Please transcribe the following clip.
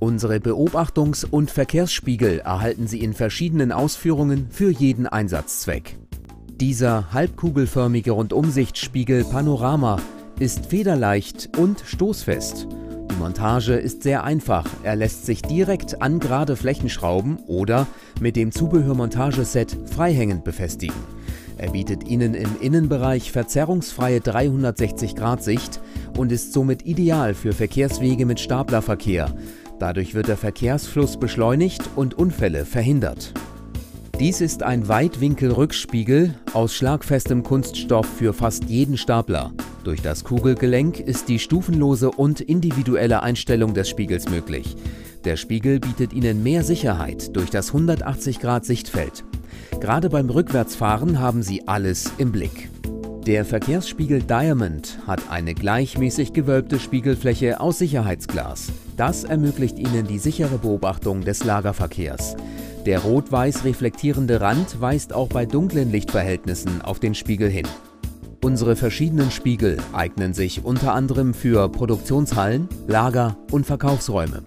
Unsere Beobachtungs- und Verkehrsspiegel erhalten Sie in verschiedenen Ausführungen für jeden Einsatzzweck. Dieser halbkugelförmige Rundumsichtspiegel Panorama ist federleicht und stoßfest. Die Montage ist sehr einfach, er lässt sich direkt an gerade Flächen schrauben oder mit dem Zubehörmontageset freihängend befestigen. Er bietet Ihnen im Innenbereich verzerrungsfreie 360-Grad-Sicht und ist somit ideal für Verkehrswege mit Staplerverkehr. Dadurch wird der Verkehrsfluss beschleunigt und Unfälle verhindert. Dies ist ein Weitwinkelrückspiegel aus schlagfestem Kunststoff für fast jeden Stapler. Durch das Kugelgelenk ist die stufenlose und individuelle Einstellung des Spiegels möglich. Der Spiegel bietet Ihnen mehr Sicherheit durch das 180-Grad-Sichtfeld. Gerade beim Rückwärtsfahren haben Sie alles im Blick. Der Verkehrsspiegel Diamond hat eine gleichmäßig gewölbte Spiegelfläche aus Sicherheitsglas. Das ermöglicht Ihnen die sichere Beobachtung des Lagerverkehrs. Der rot-weiß reflektierende Rand weist auch bei dunklen Lichtverhältnissen auf den Spiegel hin. Unsere verschiedenen Spiegel eignen sich unter anderem für Produktionshallen, Lager und Verkaufsräume.